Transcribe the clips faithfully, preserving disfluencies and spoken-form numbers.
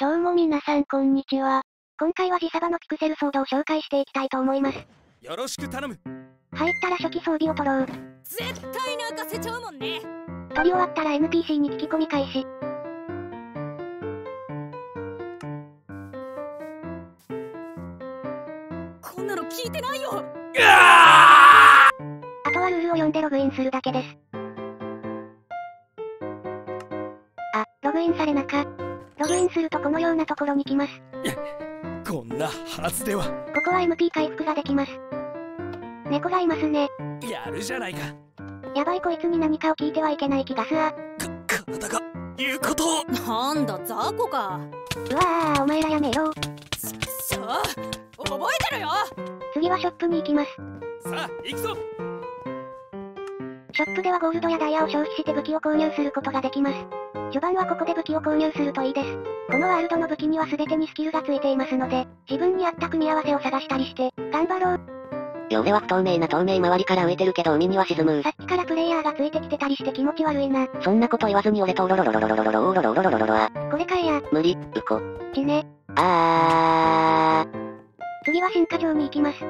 どうも皆さんこんにちは。今回は自サバのピクセルソードを紹介していきたいと思います。よろしく頼む。入ったら初期装備を取ろう。絶対泣かせちゃうもんね。取り終わったら エヌピーシー に聞き込み開始。こんなの聞いてないよ。あとはルールを読んでログインするだけです。あ、ログインされなか。ログインするとこのようなところに来ます。こんなはずでは。ここは エムピー 回復ができます。猫がいますね。やるじゃないか。やばい、こいつに何かを聞いてはいけない気がすわ。か、体が言うことを。なんだ雑魚か。うわあ、お前らやめろ。ちくしょう、覚えてるよ。次はショップに行きます。さあ行くぞ。ショップではゴールドやダイヤを消費して武器を購入することができます。序盤はここで武器を購入するといいです。このワールドの武器には全てにスキルがついていますので、自分に合った組み合わせを探したりして頑張ろう。両目は不透明な透明、周りから浮いてるけど海には沈む。さっきからプレイヤーがついてきてたりして気持ち悪いな。そんなこと言わずに俺とオロロロロロロロロロロロロロロロロ。これかいや。無理、うこ。ちね。あー。次は進化場に行きます。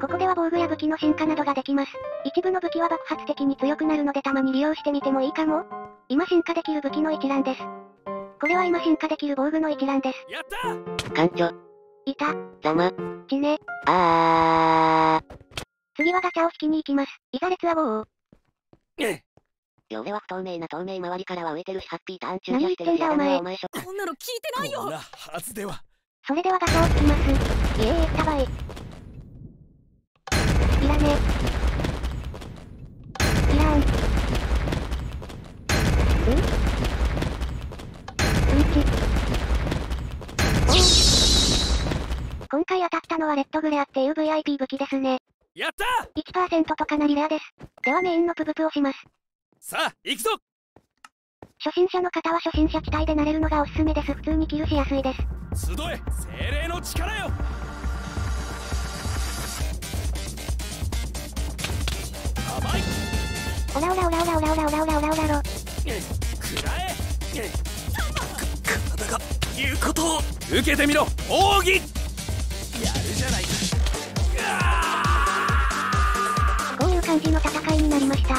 ここでは防具や武器の進化などができます。一部の武器は爆発的に強くなるのでたまに利用してみてもいいかも。今進化できる武器の一覧です。これは今進化できる防具の一覧です。やったー。艦長。いた。ざま。ちね。あー。次はガチャを引きに行きます。いざレッツアゴー。両目は不透明な透明、周りからは浮いてるし、ハッピーターン中にしてるし、お前。こんなの聞いてないよ。こんなはずでは。それではガチャを引きます。イエーイ、ふたばい。いらね。いらん。うん？うんち。おー。今回当たったのはレッドグレアっていう ブイアイピー 武器ですね。やった !いちパーセント とかなりレアです。ではメインのプブプをします。さあ、行くぞ。初心者の方は初心者地帯で慣れるのがおすすめです。普通にキルしやすいです。集え、精霊の力よ。甘い。オラオラオラオラオラオラオラオラオラオラロ。くらえ。体が言うことを。受けてみろ、奥義。やるじゃないか。こういう感じの戦いになりました。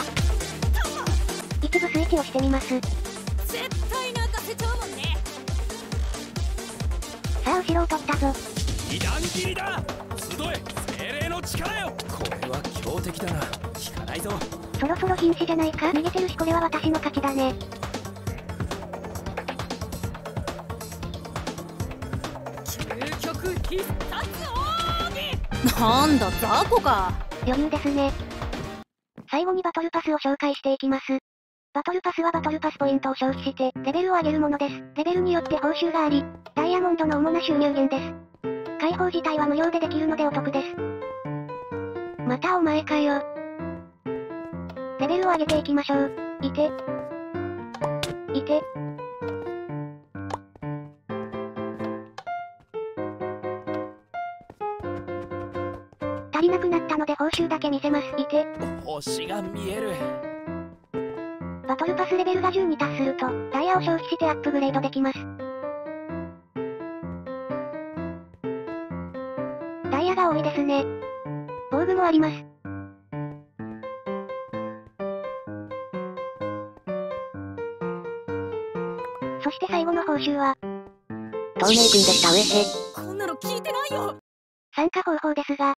一部スイッチをしてみます。絶対泣かせちゃうもんね。さあ後ろを取ったぞ。二段切りだ。集え、精霊の力よ。これは強敵だな。引かないぞ。そろそろ瀕死じゃないか。逃げてるし、これは私の勝ちだね。なんだ雑魚か。余裕ですね。最後にバトルパスを紹介していきます。バトルパスはバトルパスポイントを消費してレベルを上げるものです。レベルによって報酬があり、ダイヤモンドの主な収入源です。解放自体は無料でできるのでお得です。またお前かよ。レベルを上げていきましょう。いていて足りなくなったので報酬だけ見せます。いて。星が見える。バトルパスレベルがじゅうに達するとダイヤを消費してアップグレードできます。ダイヤが多いですね。防具もあります。そして最後の報酬は透明金でした。上へ。こんなの聞いてないよ。参加方法ですが、